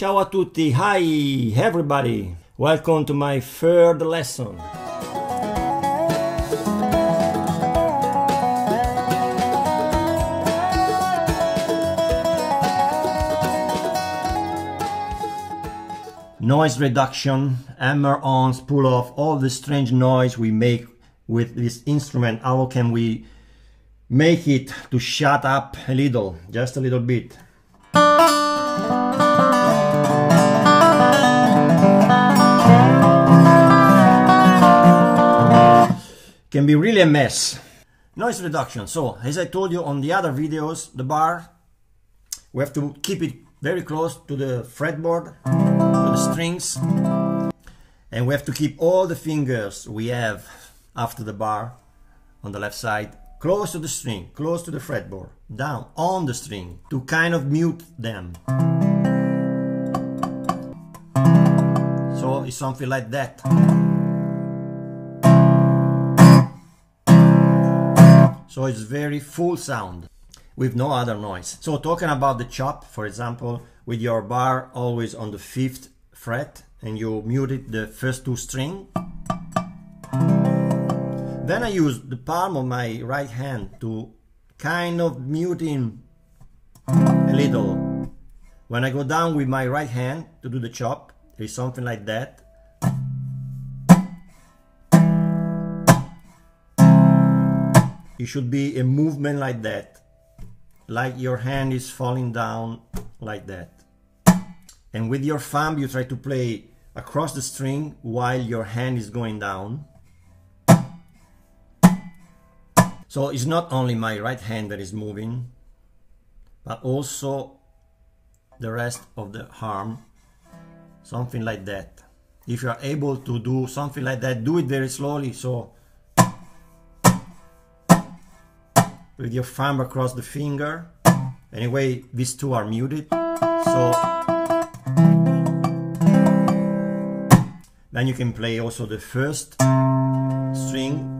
Ciao a tutti! Hi everybody! Welcome to my third lesson. Noise reduction, hammer-on, spool-off, all the strange noise we make with this instrument. How can we make it to shut up a little, just a little bit? Can be really a mess. Noise reduction. So, as I told you on the other videos, the bar, we have to keep it very close to the fretboard, to the strings, and we have to keep all the fingers we have after the bar on the left side close to the string, close to the fretboard, down on the string, to kind of mute them. So it's something like that. So it's very full sound with no other noise. So talking about the chop, for example, with your bar always on the 5th fret and you muted the first two strings. Then I use the palm of my right hand to kind of mute him a little. When I go down with my right hand to do the chop, it's something like that. It should be a movement like that, like your hand is falling down like that, and with your thumb you try to play across the string while your hand is going down. So it's not only my right hand that is moving, but also the rest of the arm, something like that. If you are able to do something like that, do it very slowly, so with your thumb across the finger. Anyway, these two are muted, so then you can play also the first string,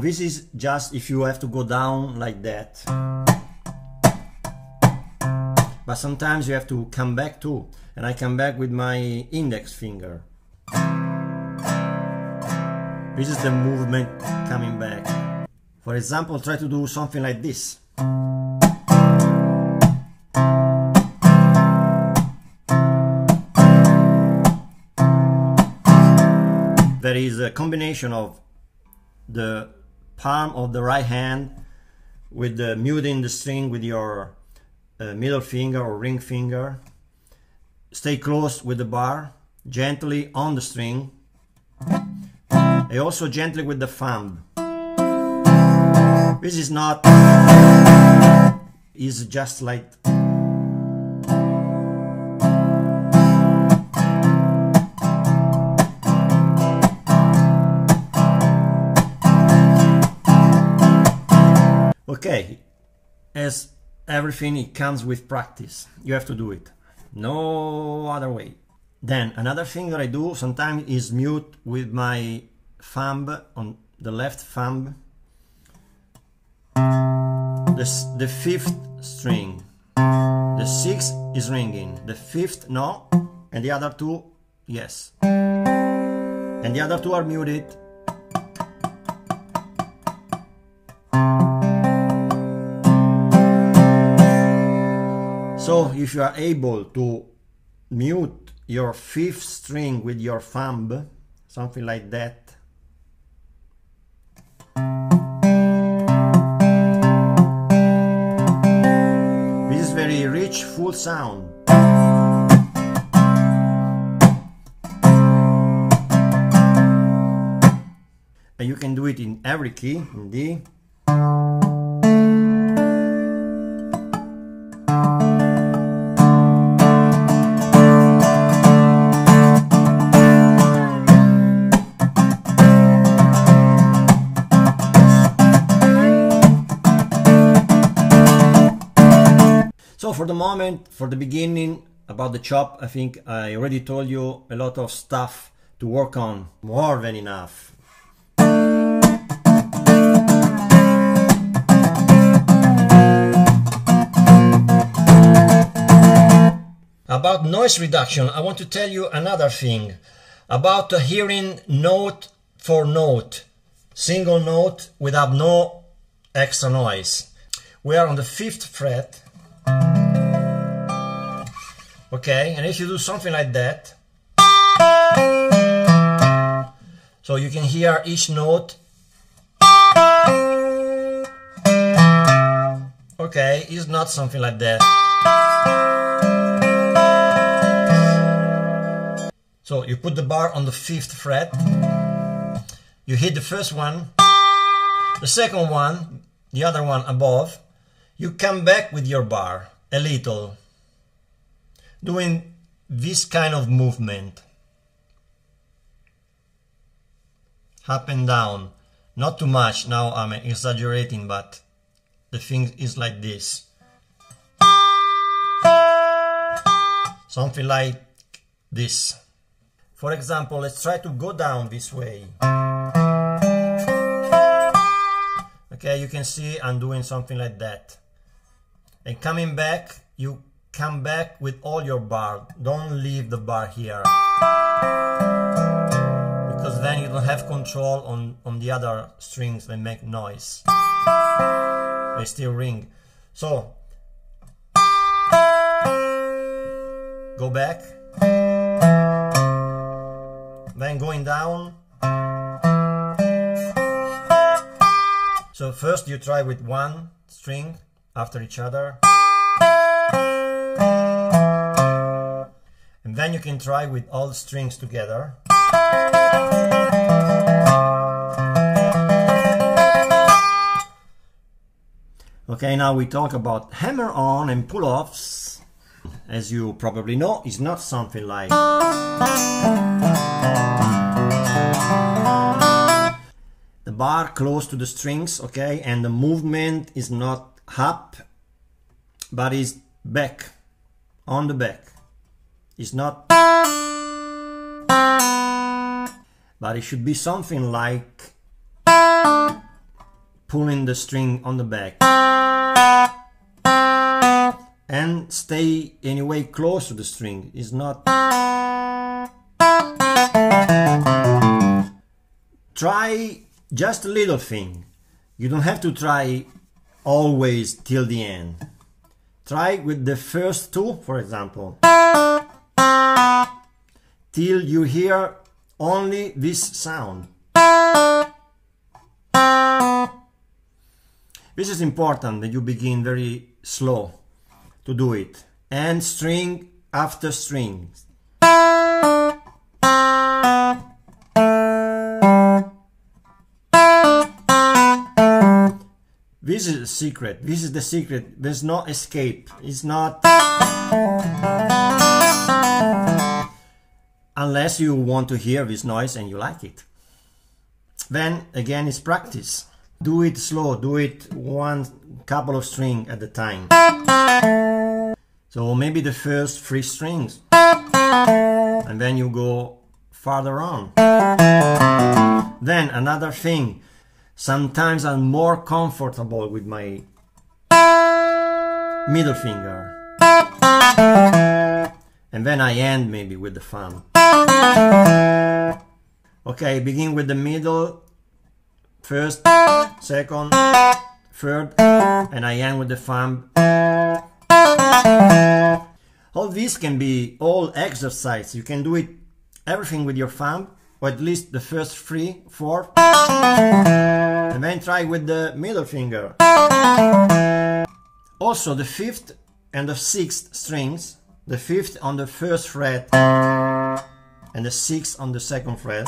this is just if you have to go down like that, but sometimes you have to come back too, and I come back with my index finger. This is the movement coming back. For example, try to do something like this. There is a combination of the palm of the right hand with the muting the string with your middle finger or ring finger. Stay close with the bar, gently on the string, and also gently with the thumb. This is not, it's just like, okay, as everything, it comes with practice. You have to do it, no other way. Then another thing that I do sometimes is mute with my thumb, on the left thumb, the 5th string. The 6th is ringing, the 5th no, and the other two yes, and the other two are muted. So if you are able to mute your 5th string with your thumb, something like that, this is very rich, full sound. And you can do it in every key, in D, for the moment, for the beginning, about the chop, I think I already told you a lot of stuff to work on, more than enough. About noise reduction, I want to tell you another thing about hearing note for note, single note without no extra noise. We are on the 5th fret, okay, and if you do something like that, so you can hear each note, okay, it's not something like that. So you put the bar on the 5th fret, you hit the first one, the second one, the other one above, you come back with your bar a little, doing this kind of movement, up and down, not too much, now I'm exaggerating, but the thing is like this, something like this. For example, let's try to go down this way. Okay, you can see I'm doing something like that. And coming back, you come back with all your bar. Don't leave the bar here. Because then you don't have control on the other strings that make noise. They still ring. So, go back. Then going down. So first you try with one string after each other. And then you can try with all strings together. Okay, now we talk about hammer on and pull offs. As you probably know, it's not something like. The bar close to the strings, okay, and the movement is not up, but is back, on the back. It's not. But it should be something like pulling the string on the back. And stay anyway close to the string. It's not. Try just a little thing. You don't have to try always till the end. Try with the first two, for example, till you hear only this sound. This is important that you begin very slow to do it, and string after string. This is the secret, this is the secret, there's no escape, it's not, unless you want to hear this noise and you like it. Then again it's practice. Do it slow, do it one couple of strings at a time. So maybe the first 3 strings, and then you go farther on. Then another thing, sometimes I'm more comfortable with my middle finger, and then I end maybe with the thumb. Okay, begin with the middle, first, second, third, and I end with the thumb. All these can be all exercise, you can do it everything with your thumb, or at least the first 3, 4, and then try with the middle finger. Also the 5th and the 6th strings, the 5th on the 1st fret and the 6th on the 2nd fret.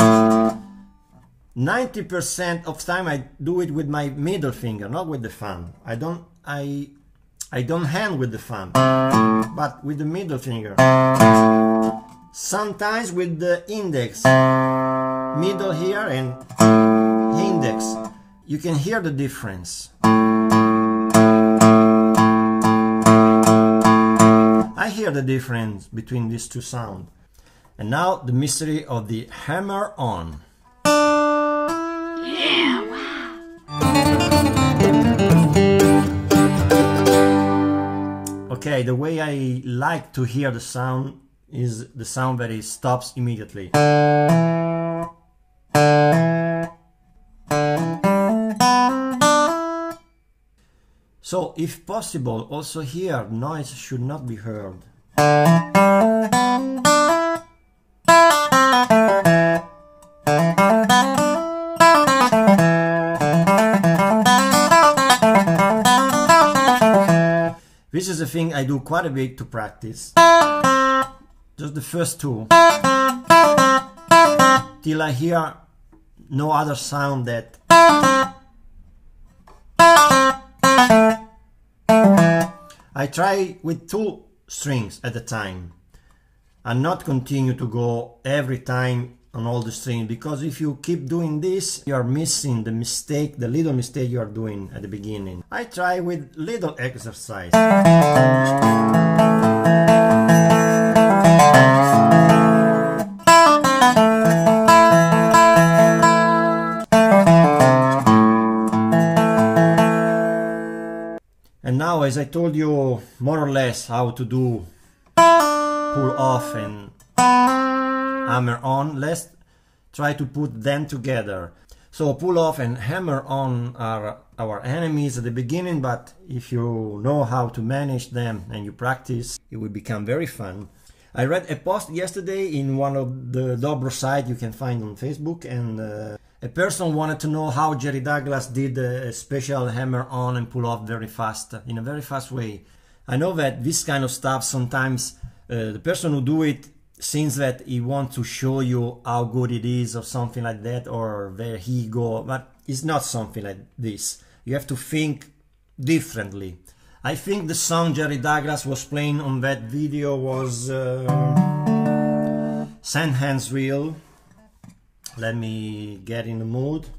90% of time I do it with my middle finger, not with the thumb. I don't hand with the thumb, but with the middle finger. Sometimes with the index, middle here and index. You can hear the difference. I hear the difference between these two sounds. And now the mystery of the hammer on. Yeah, wow. Okay, the way I like to hear the sound is the sound that it stops immediately. So, if possible, also here, noise should not be heard. This is a thing I do quite a bit to practice. Just the first two. Till I hear no other sound that. I try with two strings at a time and not continue to go every time on all the strings, because if you keep doing this you are missing the mistake, the little mistake you are doing at the beginning. I try with little exercise. Now, as I told you more or less how to do pull off and hammer on, let's try to put them together. So pull off and hammer on are our enemies at the beginning, but if you know how to manage them and you practice, it will become very fun. I read a post yesterday in one of the Dobro sites you can find on Facebook, and a person wanted to know how Jerry Douglas did a special hammer on and pull off very fast, in a very fast way. I know that this kind of stuff sometimes the person who do it seems that he wants to show you how good it is or something like that, or where he go, but it's not something like this. You have to think differently. I think the song Jerry Douglas was playing on that video was Sand Hands Reel. Let me get in the mood.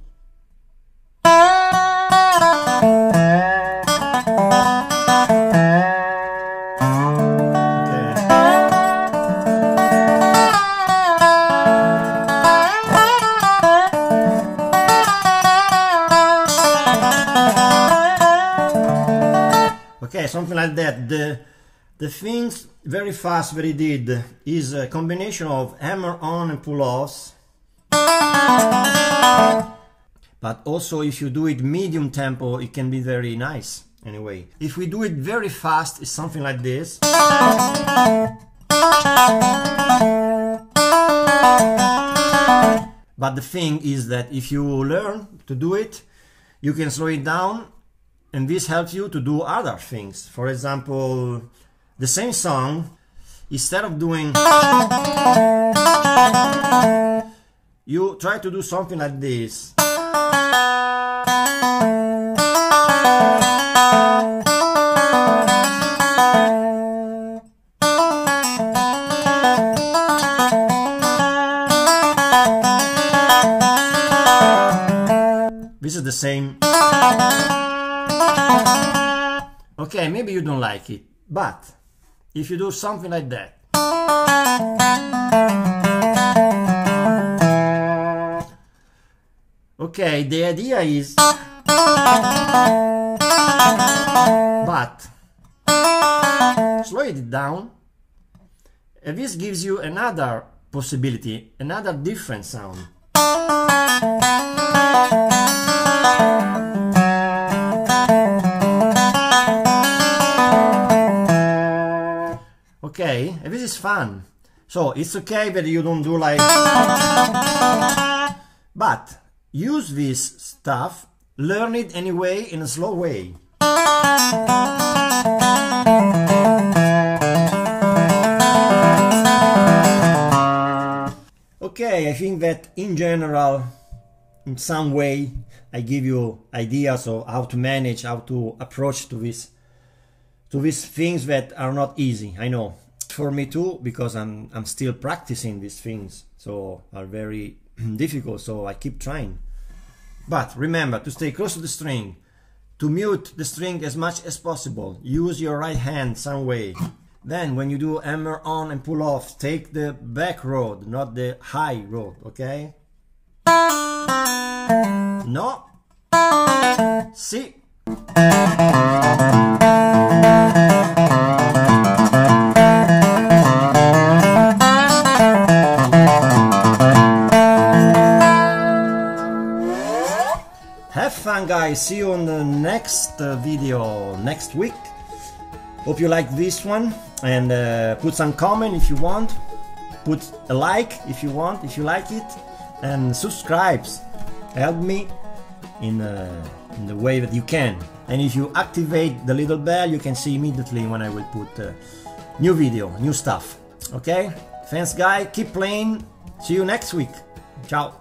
Okay, something like that. The things very fast that he did is a combination of hammer on and pull-offs. But also if you do it medium tempo it can be very nice. Anyway, if we do it very fast it's something like this. But the thing is that if you learn to do it you can slow it down, and this helps you to do other things. For example, the same song, instead of doing, you try to do something like this. This is the same. Okay, maybe you don't like it, but if you do something like that, okay, the idea is, but slow it down, and this gives you another possibility, another different sound. Okay, and this is fun. So it's okay that you don't do like, but use this stuff, learn it anyway in a slow way. Okay, I think that in general, in some way, I give you ideas of how to manage, how to approach to these things that are not easy. I know, for me too, because I'm still practicing these things, so are very difficult, so I keep trying. But remember to stay close to the string, to mute the string as much as possible, use your right hand some way, Then when you do hammer on and pull off, take the back road, not the high road, okay? No. Si. Have fun, guys. See you on the next video next week. Hope you like this one, and put some comment if you want, put a like if you want, if you like it, and subscribe. Help me in the way that you can. And if you activate the little bell, you can see immediately when I will put new video, new stuff. Okay? Thanks, guys. Keep playing. See you next week. Ciao.